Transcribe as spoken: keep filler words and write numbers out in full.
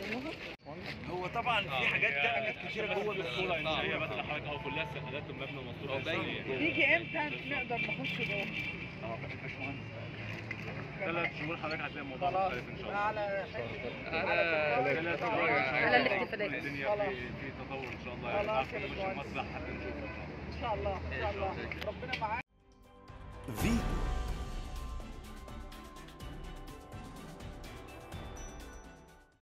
بيعلموها؟ هو طبعا في حاجات كانت كتيره جوه المنصوره، ان هي بس حضرتك اهو كلها استخدامات المبنى المنصوره وباين. تيجي امتى نقدر نخش جوه؟ اه باشمهندس ثلاث شهور حضرتك هتلاقي الموضوع مختلف ان شاء الله. على على على الاحتفالات الدنيا في تطور ان شاء الله، يعني مش مصلحه ان شاء الله. ان شاء الله ان شا الله ربنا معاك.